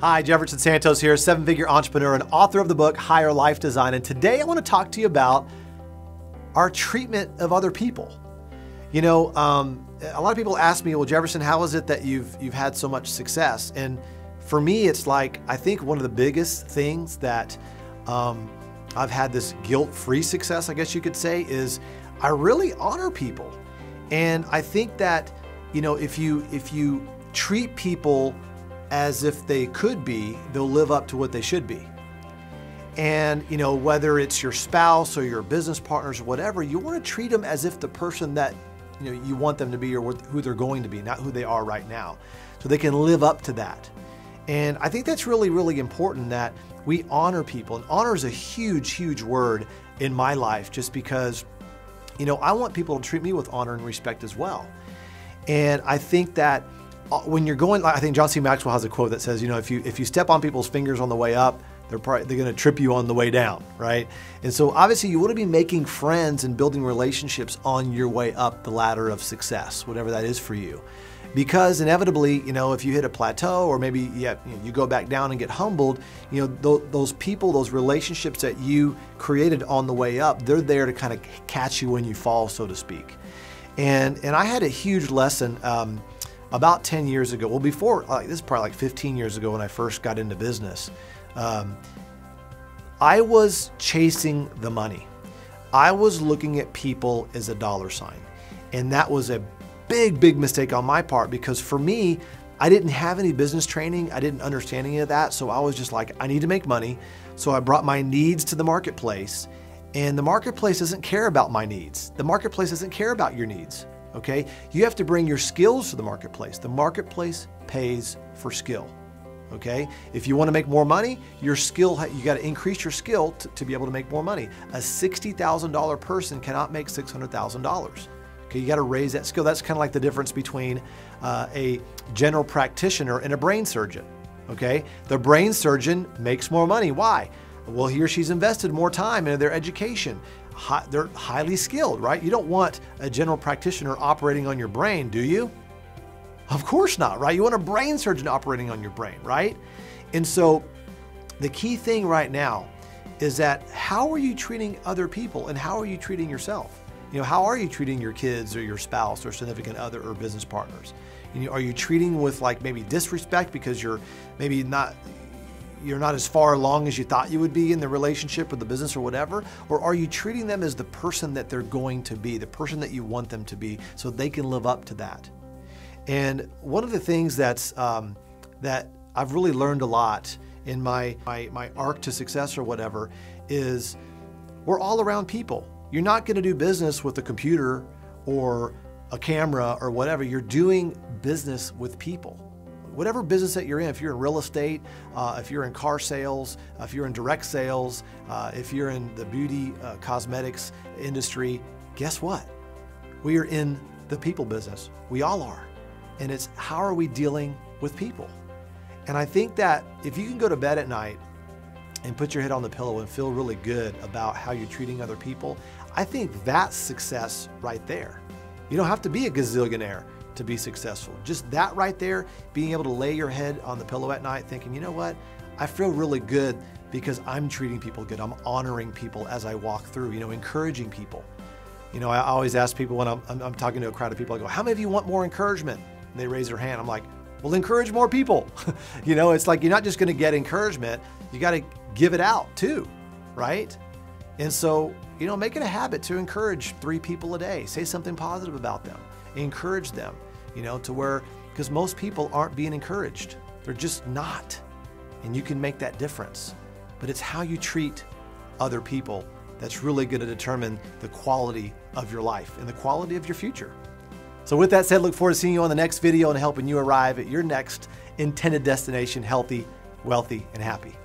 Hi, Jefferson Santos here, seven-figure entrepreneur and author of the book, Higher Life Design. And today I want to talk to you about our treatment of other people. You know, a lot of people ask me, well, Jefferson, how is it that you've had so much success? And for me, it's like, I think one of the biggest things that I've had this guilt-free success, I guess you could say, is I really honor people. And I think that, you know, if you treat people as if they could be, they'll live up to what they should be. And you know, whether it's your spouse or your business partners or whatever, you want to treat them as if the person that you know you want them to be or who they're going to be, not who they are right now. So they can live up to that. And I think that's really, really important that we honor people. And honor is a huge, huge word in my life just because, you know, I want people to treat me with honor and respect as well. And I think that when you're going, I think John C. Maxwell has a quote that says, you know, if you step on people's fingers on the way up, they're going to trip you on the way down, right? And so obviously you want to be making friends and building relationships on your way up the ladder of success, whatever that is for you. Because inevitably, you know, if you hit a plateau or maybe you go back down and get humbled, you know, those people, those relationships that you created on the way up, they're there to kind of catch you when you fall, so to speak. And I had a huge lesson about 10 years ago, well, before, this is probably like 15 years ago when I first got into business. I was chasing the money. I was looking at people as a dollar sign. And that was a big, big mistake on my part because for me, I didn't have any business training. I didn't understand any of that. So I was just like, I need to make money. So I brought my needs to the marketplace, and the marketplace doesn't care about my needs. The marketplace doesn't care about your needs. Okay, you have to bring your skills to the marketplace. The marketplace pays for skill. Okay, if you want to make more money, your skill, you got to increase your skill to be able to make more money. A $60,000 person cannot make $600,000. Okay, you got to raise that skill. That's kind of like the difference between a general practitioner and a brain surgeon. Okay, the brain surgeon makes more money. Why? Well, he or she's invested more time into their education. They're highly skilled, right? You don't want a general practitioner operating on your brain, do you? Of course not, right? You want a brain surgeon operating on your brain, right? And so the key thing right now is that how are you treating other people and how are you treating yourself? You know, how are you treating your kids or your spouse or significant other or business partners? You know, are you treating with like maybe disrespect because you're maybe not, you're not as far along as you thought you would be in the relationship or the business or whatever? Or are you treating them as the person that they're going to be, the person that you want them to be, so they can live up to that? And one of the things that's, that I've really learned a lot in my arc to success or whatever is we're all around people. You're not gonna do business with a computer or a camera or whatever. You're doing business with people. Whatever business that you're in, if you're in real estate, if you're in car sales, if you're in direct sales, if you're in the beauty cosmetics industry, guess what? We are in the people business. We all are. And it's how are we dealing with people? And I think that if you can go to bed at night and put your head on the pillow and feel really good about how you're treating other people, I think that's success right there. You don't have to be a gazillionaire to be successful. Just that right there, being able to lay your head on the pillow at night thinking, you know what, I feel really good because I'm treating people good. I'm honoring people as I walk through, you know, encouraging people. You know, I always ask people when I'm talking to a crowd of people, I go, how many of you want more encouragement? And they raise their hand. I'm like, well, encourage more people. You know, it's like, you're not just going to get encouragement. You got to give it out too, right? And so, you know, make it a habit to encourage 3 people a day. Say something positive about them. Encourage them, you know, to where, because most people aren't being encouraged. They're just not. And you can make that difference. But it's how you treat other people that's really going to determine the quality of your life and the quality of your future. So with that said, look forward to seeing you on the next video and helping you arrive at your next intended destination, healthy, wealthy, and happy.